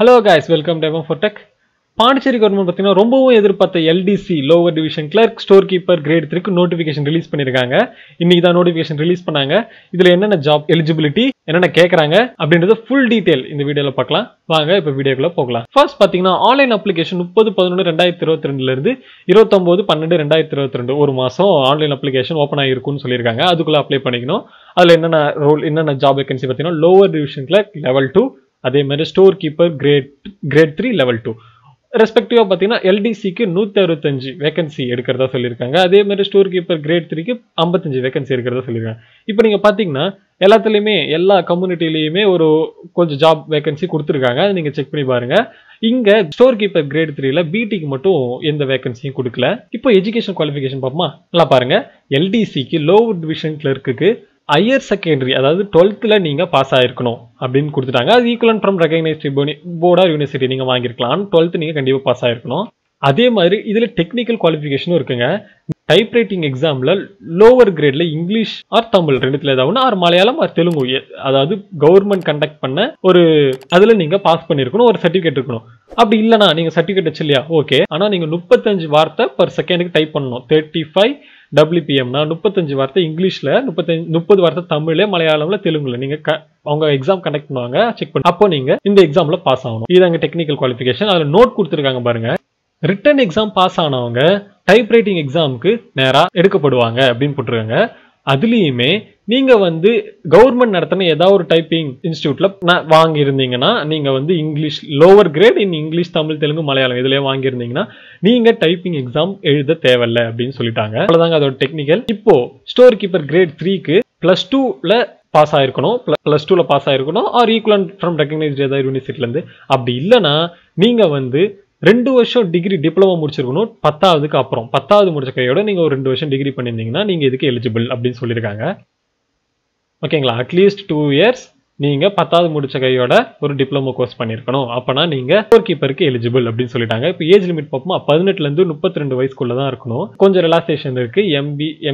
Hello guys, welcome to Devon4Tech. Pondicherry government pathina rombavum edirpaatha LDC lower division clerk storekeeper grade 3 ku notification release panniranga. Inniki da notification release pannanga. Idhula enna job eligibility enna kekranga abindradha full detail indha video la paakalam. Vaanga ipo video ku pogalam. First pathina online application 30/11/2022 la irundhu 29/12/2022 oru maasam online application open a irukku nu solliranga. Adukulla apply pannikanum. Adula enna role enna job vacancy pathina lower division clerk level 2 அதே மாதிரி store keeper grade 3 level 2 ரெஸ்பெக்டிவா பாத்தீங்கன்னா LDC க்கு 165 vacancy எடுக்கிறதா சொல்லிருக்காங்க. அதே மாதிரி store keeper grade 3 க்கு 55 வேகன்சி எடுக்கிறதா சொல்லிருக்காங்க. இப்போ நீங்க பாத்தீங்கன்னா எல்லாத்துலயுமே எல்லா கம்யூனிட்டிலயுமே ஒரு கொஞ்சம் ஜாப் வேகன்சி கொடுத்திருக்காங்க. அதை நீங்க செக் பண்ணி பாருங்க. இங்க ஸ்டோர் கீப்பர் கிரேட் 3 ல BT க்கு மட்டும் எந்த வேகன்சியும் கொடுக்கல. இப்போ எஜுகேஷன் குவாலிஃபிகேஷன் பாப்போமா? நல்லா பாருங்க. LDC க்கு லோவர் டிவிஷன் கிளர்க்குக்கு Higher secondary, that is 12th la neenga pass aayiruknom appdin kuduttaanga. As equivalent from recognized board or university neenga vaangirkalam. 12th neenga kandipa pass aayiruknom. Adhe mari idhila technical qualification irukanga. Typewriting exam la lower grade la English or Tamil renduthla edavuna or Malayalam or Telugu, that is government conduct panna oru adhula neenga pass panniruknom, or certificate iruknom. Appdi illana neenga certificate vechilla okay, ana neenga 35 vaartha per second ku type pannom. 35 WPM na 35 வார்த்தை இங்கிலீஷ்ல 30 வார்த்தை தமிழ்ல மலையாளம்ல தெலுங்குல நீங்க அவங்க exam conduct பண்ணுவாங்க. Check பண்ணி அப்போ நீங்க இந்த எக்ஸாம்ல பாஸ் ஆகணும். இதுங்க டெக்னிக்கல் குவாலிஃபிகேஷன். அதுல நோட் கொடுத்திருக்காங்க பாருங்க. ரிட்டன் எக்ஸாம் பாஸ் ஆனவங்க டைப் ரைட்டிங் எக்ஸாம்க்கு நேரா எடுக்கப்படுவாங்க அப்படினு போட்டுருக்காங்க. அதுலயுமே நீங்க வந்து கவர்மெண்ட் நடத்தின ஏதாவது ஒரு டைப்பிங் இன்ஸ்டிடியூட்ல வாங்கி இருந்தீங்கன்னா, நீங்க வந்து English lower grade in English Tamil Telugu Malayalam இதுலயே வாங்கி இருந்தீங்கன்னா நீங்க டைப்பிங் எக்ஸாம் எழுத தேவையில்லை அப்படின்னு சொல்லிட்டாங்க. அவ்வளவுதாங்க அதோட டெக்னிக்கல். இப்போ ஸ்டோர் கீப்பர் கிரேட் 3க்கு +2ல பாஸ் ஆயிருக்கணும், +2ல பாஸ் ஆயிருக்கணும், ஆர் ஈக்குவலன்ட் ஃப்ரம் ரெகக்னைஸ்ட் ஏதாவது யூனிவர்சிட்டில இருந்து. அப்படி இல்லைன்னா நீங்க வந்து 2 வருஷம் டிகிரி டிப்ளமோ முடிச்சிருக்கணும். 10ஆவதுக்கு அப்புறம் 10ஆவது முடிச்ச கையோட நீங்க ஒரு 2 வருஷம் டிகிரி பண்ணியிருந்தீங்கன்னா நீங்க இதுக்கு எலிஜிபிள் அப்படின்னு சொல்லியிருக்காங்க. ஓகேங்களா? அட்லீஸ்ட் 2 இயர்ஸ் நீங்க 10ஆவது முடிச்ச கையோட ஒரு டிப்ளமோ கோர்ஸ் பண்ணியிருக்கணும். அப்பனா நீங்க ஸ்டோர் கீப்பருக்கு எலிஜிபிள் அப்படின்னு சொல்லிட்டாங்க. இப்போ ஏஜ் லிமிட் பார்ப்போமா? 18ல இருந்து 32 வயசுக்குள்ள தான் இருக்கணும். கொஞ்சம் ரிலாக்சேஷன் இருக்கு.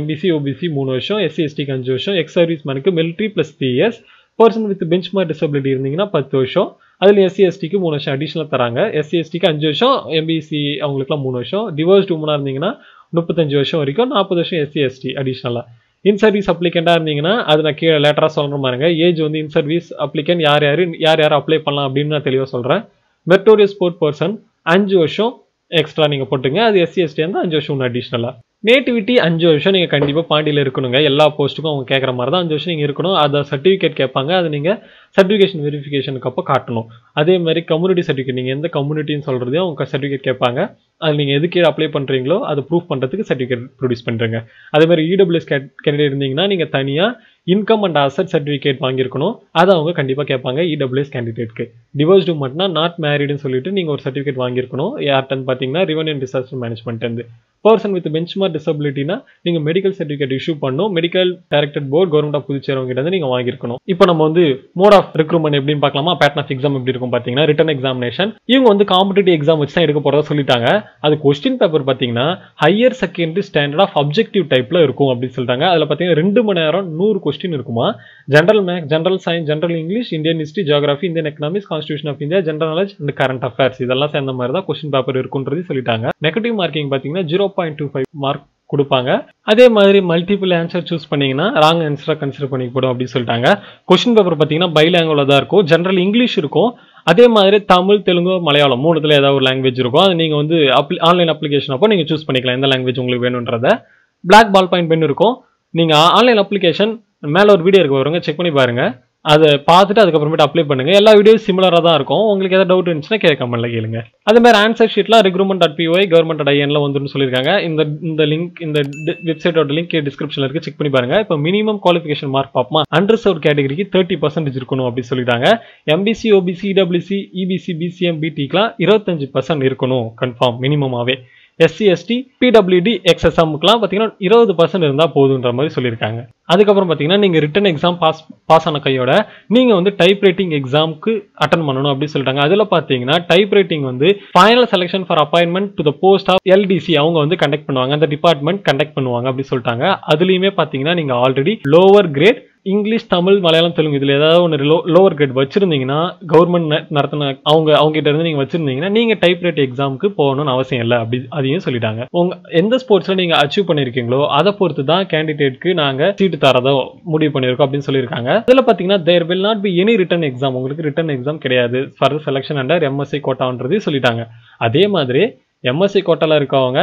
MBC OBC 3 வருஷம், SC ST 5 வருஷம், எக்ஸ் சர்வீஸ் மேனுக்கு military +3 years, person with benchmark disability இருந்தீங்கன்னா 10 வருஷம், அதுல SC ST க்கு 3 வருஷம் அடிஷனலா தராங்க. SC ST க்கு 5 வருஷம், MBC அவங்களுக்குலாம் 3 வருஷம், டிவோர்ஸ்ட் உமனா இருந்தீங்கன்னா 35 வருஷம் வரைக்கும், 40 வருஷம் SC ST அடிஷனலா. இன் சர்வீஸ் அப்ளிகண்டா இருந்தீங்கன்னா அது நான் கீழே லேட்டரா சொல்ற மாதிரிங்க. ஏஜ் வந்து இன் சர்வீஸ் அப்ளிகண்ட் யார் யார் அப்ளை பண்ணலாம் அப்படின்னு நான் தெளிவா சொல்றேன். மெரிட்டோரியஸ் ஸ்போர்ட் பர்சன் 5 வருஷம் எக்ஸ்ட்ரா நீங்க போட்டுங்க. அது SC ST இருந்தா 5 வருஷம் அடிஷனலா. நேட்டிவிட்டி 5 வருஷம் நீங்க கண்டிப்பா பாண்டியில இருக்கணுங்க. எல்லா போஸ்ட்டுக்கும் அவங்க கேட்கற மாதிரி தான் 5 வருஷம் நீங்க இருக்கணும். அதை சர்டிஃபிகேட் கேட்பாங்க. அது நீங்க சர்டிஃபிகேஷன் வெரிஃபிகேஷனுக்கு அப்போ காட்டணும். அதே மாதிரி கம்யூனிட்டி சர்டிஃபிகேட், நீங்க எந்த கம்யூனிட்டின்னு சொல்றதே அவங்க சர்டிஃபிகேட் கேட்பாங்க. அது நீங்க எதுக்கு அப்ளை பண்றீங்களோ அதை ப்ரூவ் பண்றதுக்கு சர்டிஃபிகேட் ப்ரொடியூஸ் பண்றீங்க. அதே மாதிரி EWS கேண்டிடேட் இருந்தீங்கன்னா நீங்க தனியா இன்கம் அண்ட் அசட் சர்டிஃபிகேட் வாங்கியிருக்கணும். அதை அவங்க கண்டிப்பா கேட்பாங்க EWS கேண்டிடேட்க்கு. டிவோர்ஸ்டு மட்டும்னா நாட் மேரிடுன்னு சொல்லிட்டு நீங்க ஒரு சர்டிஃபிகேட் வாங்கியிருக்கணும். யார்ட்டன்னு பாத்தீங்கன்னா ரெவென்யூ அண்ட் டிசாஸ்டர் மேனேஜ்மெண்ட் இருந்து. பர்சன் வித் பெஞ்ச்மார்க் டிசபிலிட்டினா நீங்க மெடிக்கல் சர்டிஃபிகேட் இஷ்யூ பண்ணணும். Medical directed board government of Puducherry அவங்க கிட்ட நீங்க வாங்கியிருக்கணும். இப்போ நம்ம வந்து மோட் ஆஃப் ரெக்ரூட்மெண்ட் எப்படின்னு பார்க்கலாமா? பேட்டர்ன் ஆஃப் எக்ஸாம் எப்படி இருக்கும் பாத்தீங்கன்னா ரிட்டன் எக்ஸாமினேஷன் இவங்க வந்து காம்படிட்டிவ் எக்ஸாம் வச்சு தான் எடுக்க போறதா சொல்லிட்டாங்க. அது கொஸ்டின் பேப்பர் பாத்தீங்கன்னா higher secondary standard of objective டைப்ல இருக்கும் அப்படின்னு சொல்லிட்டாங்க. அதுல பாத்தீங்கன்னா 2 மணி நேரம் 100 கொஸ்டின் இருக்குமா. ஜென்ரல் மேக், general science, general English, Indian history, geography, Indian economics, constitution of India, general knowledge and current affairs இதெல்லாம் சேர்ந்த மாதிரி தான் கொஸ்டின் பேப்பர் இருக்குன்றது சொல்லிட்டாங்க. நெகட்டிவ் மார்க்கிங் பாத்தீங்கன்னா 0.25 மார்க் கொடுப்பாங்க. அதே மாதிரி மல்டிபிள் ஆன்சர் சூஸ் பண்ணீங்கன்னா ராங் ஆன்சரா கன்சிடர் பண்ணிக்கப்படும் அப்படின்னு சொல்லிட்டாங்க. கொஸ்டின் பேப்பர் பாத்தீங்கன்னா பைலாங்குவலா தான் இருக்கும். ஜென்ரல் இங்கிலீஷ் இருக்கும். அதே மாதிரி தமிழ், தெலுங்கு, மலையாளம் 3த்துல ஏதாவது ஒரு லாங்குவேஜ் இருக்கும். அது நீங்க வந்து ஆன்லைன் அப்ளிகேஷன் அப்போ நீங்க சூஸ் பண்ணிக்கலாம் எந்த லாங்குவேஜ் உங்களுக்கு வேணும்ன்றத. பிளாக் பால் பாயிண்ட் பென் இருக்கும். நீங்க ஆன்லைன் அப்ளிகேஷன் மேல ஒரு வீடியோ இருக்கு, பாருங்க, செக் பண்ணி பாருங்க. அதை பார்த்துட்டு அதுக்கப்புறமேட்டு அப்ளை பண்ணுங்க. எல்லா வீடியோஸ் சிமிலரா தான் இருக்கும். உங்களுக்கு ஏதாவது டவுட் இருந்துச்சுன்னா கமெண்ட்ல கேளுங்க. அதே மாதிரி ஆன்சர் ஷீட்லாம் recruitment.py government.in வந்துருன்னு சொல்லியிருக்காங்க. இந்த லிங்க், இந்த வெப்சைட்டோட லிங்க் டிஸ்கிரிப்ஷன்ல இருக்கு, செக் பண்ணி பாருங்க. இப்போ மினிமம் குவாலிஃபிகேஷன் மார்க் பார்ப்போமா? அண்டர்சர்வ்ட் கேட்டகரிக்கு 30% இருக்கணும் அப்படின்னு சொல்லிட்டாங்க. MBC, OBC, EWC, EBC, BCM, BTக்குலாம் 25% இருக்கணும் கன்ஃபார்ம் மினிமமாவே. SC ST, PWD, XSMக்குலாம் பாத்தீங்கன்னா 20% இருந்தா போதுன்ற மாதிரி சொல்லியிருக்காங்க. அதுக்கப்புறம் பாத்தீங்கன்னா நீங்க ரிட்டன் எக்ஸாம் பாஸ் ஆன கையோட நீங்க வந்து டைப் ரைட்டிங் எக்ஸாம்க்கு அட்டன் பண்ணணும் அப்படின்னு சொல்லிட்டாங்க. அதுல பாத்தீங்கன்னா டைப் ரைட்டிங் வந்து final selection for appointment to the post of LDC அவங்க வந்து கண்டக்ட் பண்ணுவாங்க. அந்த டிபார்ட்மெண்ட் கண்டக்ட் பண்ணுவாங்க அப்படின்னு சொல்லிட்டாங்க. அதுலயுமே பாத்தீங்கன்னா நீங்க already lower grade English, Tamil, Malayalam, Telugu, இதுல ஏதாவது lower grade வச்சிருந்தீங்கன்னா government நடத்துன அவங்க கிட்ட இருந்து நீங்க வச்சிருந்தீங்கன்னா நீங்க டைப்ரைட் எக்ஸாம்க்கு போகணும்னு அவசியம் இல்ல அப்படி அதையும் சொல்லிட்டாங்க. எந்த ஸ்போர்ட்ஸ்ல நீங்க அச்சீவ் பண்ணிருக்கீங்களோ அத பொறுத்து தான் கேண்டிடேட்க்கு நாங்க சீட் தரதோ முடிவு பண்ணிருக்கோம் அப்படினு சொல்லிருக்காங்க. இதுல பாத்தீங்கன்னா there will not be any written exam. உங்களுக்கு written exam கிடையாது for the selection under MSc quota-ன்றது சொல்லிட்டாங்க. அதே மாதிரி MSc quota-ல இருக்கவங்க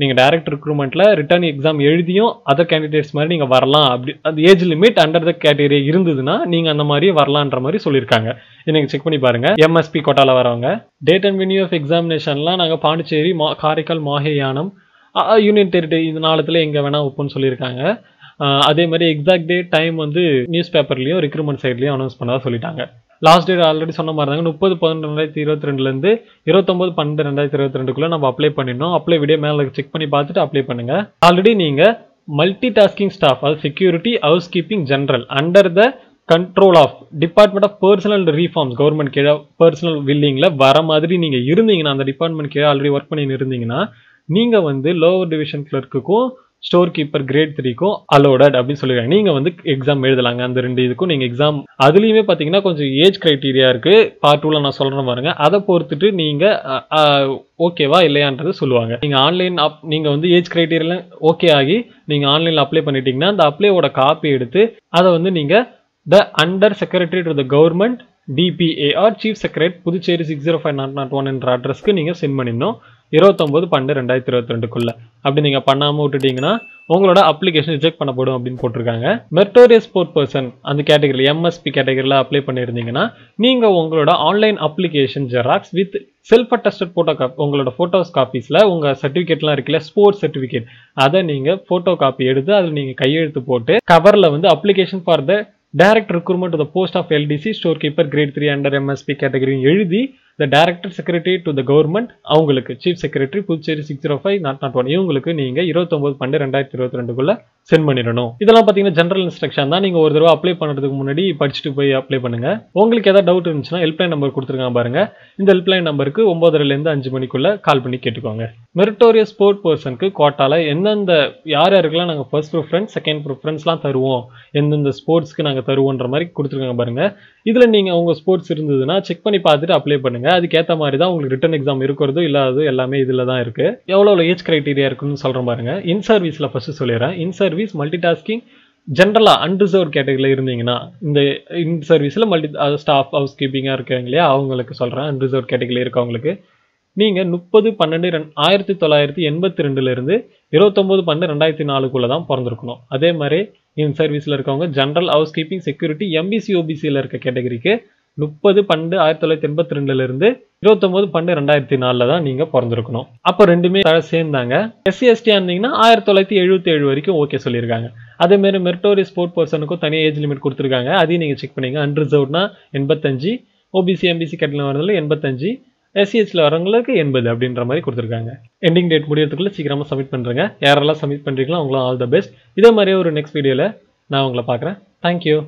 நீங்க direct recruitment la written exam எழுதியும் other candidates மாதிரி நீங்க வரலாம் அப்படி அந்த age limit under the category இருந்துதுனா நீங்க அந்த மாதிரி வரலாம்ன்ற மாதிரி சொல்லிருக்காங்க. நீங்க செக் பண்ணி பாருங்க MSP கோட்டால வரவங்க date and venue of examinationலாம் நாங்க பாண்டிச்சேரி காரைக்கால் மாஹேயானம் யூனியன் டெரிட்டரி இந்த நாலத்துல எங்க வேணா ஓபன் சொல்லிருக்காங்க. அதே மாதிரி exact date time வந்து நியூஸ் பேப்பர்லயும் recruitment sideலயும் announce பண்ணதா சொல்லிட்டாங்க. Last date already சொன்ன மாதிரி தான் 30/12/2022 ல இருந்து 29/12/2022 குள்ள நம்ம அப்ளை பண்ணினோம். அப்ளை வீடியோ மேல செக் பண்ணி பார்த்துட்டு அப்ளை பண்ணுங்க. ஆல்ரெடி நீங்க multitasking staff or security housekeeping general under the control of department of personnel reforms government கீழ பர்சனல் வில்லிங்ல வர மாதிரி நீங்க இருந்தீங்கன்னா அந்த டிபார்ட்மென்ட் கீழ ஆல்ரெடி வர்க் பண்ணி இருந்தீங்கன்னா நீங்க வந்து லோவர் டிவிஷன் கிளர்க்குக்கும் ஸ்டோர் கீப்பர் கிரேட் 3 க்கு அலோடட் அப்படி சொல்லிருக்காங்க. நீங்க வந்து எக்ஸாம் எழுதலாங்க அந்த ரெண்டு இதுக்கும் நீங்க எக்ஸாம் அதுலயுமே பாத்தீங்கன்னா கொஞ்சம் ஏஜ் கிரைட்டீரியா இருக்கு பார்ட் 2ல நான் சொல்றேன் பாருங்க. அத பொறுத்துட்டு நீங்க ஓகேவா இல்லையான்றது சொல்லுவாங்க. நீங்க ஆன்லைன் நீங்க வந்து ஏஜ் கிரைட்டீரியால ஓகே ஆகி நீங்க ஆன்லைன்ல அப்ளை பண்ணிட்டீங்கன்னா அந்த அப்ளையோட காப்பி எடுத்து அத வந்து நீங்க the under secretary to the government DPA or chief secretary Puducherry 605001 என்ற அட்ரஸ்க்கு நீங்க சென்ட் பண்ணிடணும் 29/12/2022 அப்படி நீங்க பண்ணாம விட்டுட்டீங்கன்னா உங்களோட அப்ளிகேஷன் ரிஜெக்ட் பண்ணப்படும் அப்படினு போட்டுருக்காங்க. மெரிட்டோரியஸ் ஸ்போர்ட் पर्सन அந்த கேட்டகரி MSP கேட்டகரில அப்ளை பண்ணிருந்தீங்கன்னா நீங்க உங்களோட online application xerox with self attested photocopy உங்களோட போட்டோஸ் காப்பீஸ்ல உங்க சர்டிபிகேட்லாம் இருக்குல ஸ்போர்ட்ஸ் சர்டிபிகேட் அத நீங்க போட்டோ காப்பி எடுத்து அதுல நீங்க கையெழுத்து போட்டு கவர்ல வந்து application for the direct recruitment to the post of LDC storekeeper grade 3 under MSP category எழுதி the director secretary to the government அவங்களுக்கு chief secretary புதுச்சேரி 605001 இவங்களுக்கு நீங்க 29/12/2022 குள்ள சென்ட் பண்ணிரணும். இதெல்லாம் பாத்தீங்கன்னா ஜெனரல் இன்ஸ்ட்ரக்ஷன் தான். நீங்க ஒரு தடவை அப்ளை பண்றதுக்கு முன்னாடி படிச்சிட்டு போய் அப்ளை பண்ணுங்க. உங்களுக்கு ஏதாவது டவுட் இருந்துச்சுனா ஹெல்ப்லைன் நம்பர் கொடுத்திருக்காங்க பாருங்க. இந்த ஹெல்ப்லைன் நம்பருக்கு 9:30 ல இருந்து 5 மணிக்குள்ள கால் பண்ணி கேட்டுக்கோங்க. மெரிட்டோரியஸ் ஸ்போர்ட் पर्सनக்கு கோட்டால என்னென்ன யார் யாருக்குலாம் நாங்க ஃபர்ஸ்ட் ப்ரிஃபரன்ஸ் செகண்ட் ப்ரிஃபரன்ஸ்லாம் தருவோம் என்னென்ன ஸ்போர்ட்ஸ்க்கு நாங்க தருவோம்ன்ற மாதிரி கொடுத்திருக்காங்க பாருங்க. இதுல நீங்க உங்க ஸ்போர்ட்ஸ் இருந்துதுனா செக் பண்ணி பார்த்துட்டு அப்ளை பண்ணுங்க. அதுக்கு ஏத்த மாதிரி தான் உங்களுக்கு ரிட்டன் எக்ஸாம் இருக்குறதோ இல்லாததோ எல்லாமே இதுல தான் இருக்கு. எவ்வளவு ஏஜ் கிரைட்டீரியா இருக்குன்னு சொல்றேன் பாருங்க. இன் சர்வீஸ்ல ஃபர்ஸ்ட் சொல்லிறேன். இன் சர்வீஸ் மல்டிடாஸ்கிங் ஜெனரலா அன்ரிசர்வ்ட் கேட்டகரியில இருந்தீங்கன்னா இந்த இன் சர்வீஸ்ல ஸ்டாஃப் ஹவுஸ் கீப்பிங்கா இருக்கவங்களே அவங்களுக்கு சொல்றேன். அன்ரிசர்வ்ட் கேட்டகரியில இருக்கவங்களுக்கு நீங்க 30/12/1982 இருந்து 29/12/2004 தான் பிறந்திருக்கணும். அதே மாதிரி இன் சர்வீஸ்ல இருக்கவங்க general house keeping security MBC OBC ல இருக்க கேட்டகரிக்கு 30/12/1982 இருந்து 29/12/2004 தான் நீங்க பிறந்திருக்கணும். அப்ப ரெண்டுமே சேர்ந்தாங்க. SC ST ஆனீங்கன்னா 1977 வரைக்கும் ஓகே சொல்லிருக்காங்க. அதே மாதிரி மெரிட்டோரியஸ் ஸ்போர்ட் पर्सनக்கும் தனியா ஏஜ் லிமிட் கொடுத்திருக்காங்க. அதையும் நீங்க செக் பண்ணீங்க. அன்ரிசர்வ்ட்னா 85, OBC MBC கேட்டகரியில வரதுல 85, SCHல வரவங்களுக்கு 80 அப்படின்ற மாதிரி கொடுத்திருக்காங்க. எண்டிங் டேட் முடியறதுக்குள்ள சீக்கிரமா சப்மிட் பண்றங்க. யாரெல்லாம் சப்மிட் பண்றீங்களோ அவங்களுக்கு ஆல் தி பெஸ்ட். இதே மாதிரி ஒரு நெக்ஸ்ட் வீடியோல நான் உங்களை பார்க்கறேன். Thank you.